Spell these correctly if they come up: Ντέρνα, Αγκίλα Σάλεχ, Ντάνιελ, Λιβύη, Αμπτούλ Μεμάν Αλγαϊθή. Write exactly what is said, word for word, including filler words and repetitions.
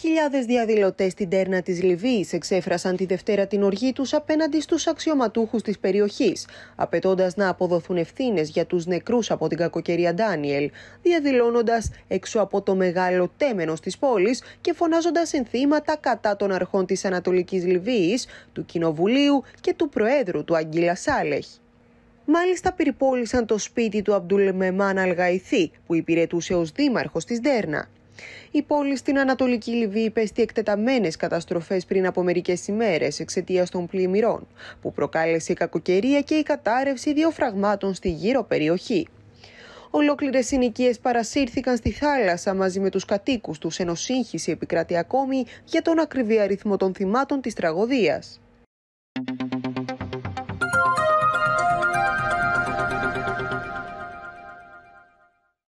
Χιλιάδες διαδηλωτές στην Ντέρνα της Λιβύης εξέφρασαν τη Δευτέρα την οργή τους απέναντι στους αξιωματούχους της περιοχής, απαιτώντας να αποδοθούν ευθύνες για τους νεκρούς από την κακοκαιρία Ντάνιελ, διαδηλώνοντας έξω από το μεγάλο τέμενος της πόλης και φωνάζοντας ενθήματα κατά των αρχών της Ανατολικής Λιβύης, του Κοινοβουλίου και του Προέδρου του Αγκίλα Σάλεχ. Μάλιστα περιπόλησαν το σπίτι του Αμπτούλ Μεμάν Αλγαϊθή, που υπηρετούσε ως δήμαρχος της Ντέρνα. Η πόλη στην Ανατολική Λιβύη υπέστη εκτεταμένες καταστροφές πριν από μερικές ημέρες εξαιτίας των πλημμυρών, που προκάλεσε η κακοκαιρία και η κατάρρευση δύο φραγμάτων στη γύρω περιοχή. Ολόκληρες συνοικίες παρασύρθηκαν στη θάλασσα μαζί με τους κατοίκους τους, ενώ σύγχυση επικράτει ακόμη για τον ακριβή αριθμό των θυμάτων της τραγωδίας.